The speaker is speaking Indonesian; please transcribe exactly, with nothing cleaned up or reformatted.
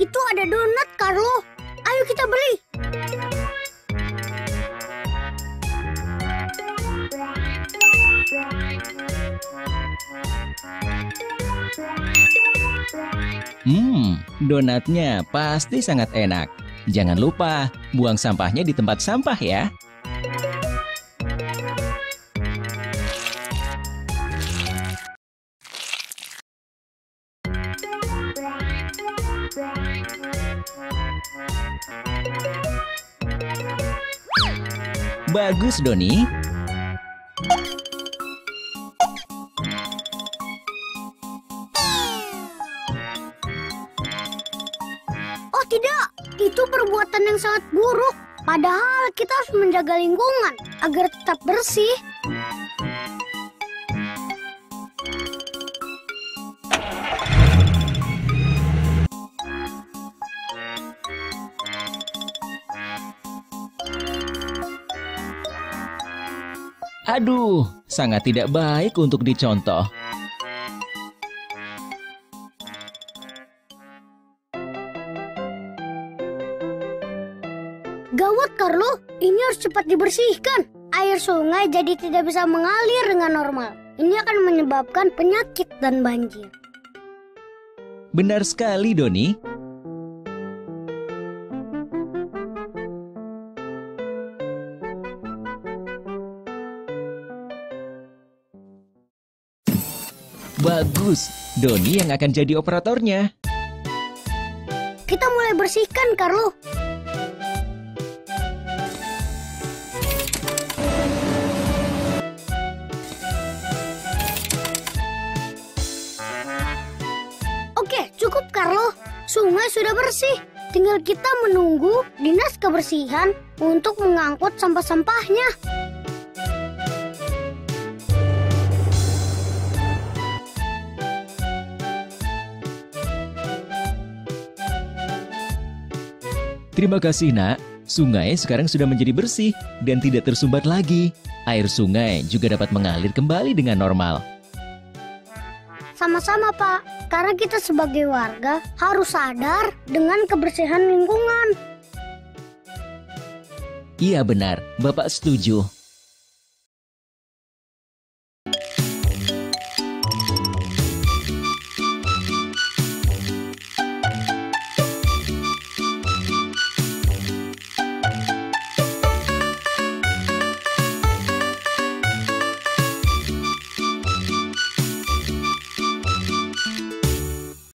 Itu ada donat, Carlo. Ayo kita beli. Hmm, donatnya pasti sangat enak. Jangan lupa buang sampahnya di tempat sampah ya. Bagus, Doni. Oh tidak, itu perbuatan yang sangat buruk. Padahal kita harus menjaga lingkungan agar tetap bersih. Aduh, sangat tidak baik untuk dicontoh. Gawat, Carlo. Ini harus cepat dibersihkan. Air sungai jadi tidak bisa mengalir dengan normal. Ini akan menyebabkan penyakit dan banjir. Benar sekali, Doni. Bagus, Doni yang akan jadi operatornya. Kita mulai bersihkan, Carlo. Oke, cukup, Carlo. Sungai sudah bersih. Tinggal kita menunggu dinas kebersihan untuk mengangkut sampah-sampahnya. Terima kasih, Nak. Sungai sekarang sudah menjadi bersih dan tidak tersumbat lagi. Air sungai juga dapat mengalir kembali dengan normal. Sama-sama, Pak. Karena kita sebagai warga harus sadar dengan kebersihan lingkungan. Iya benar, Bapak setuju.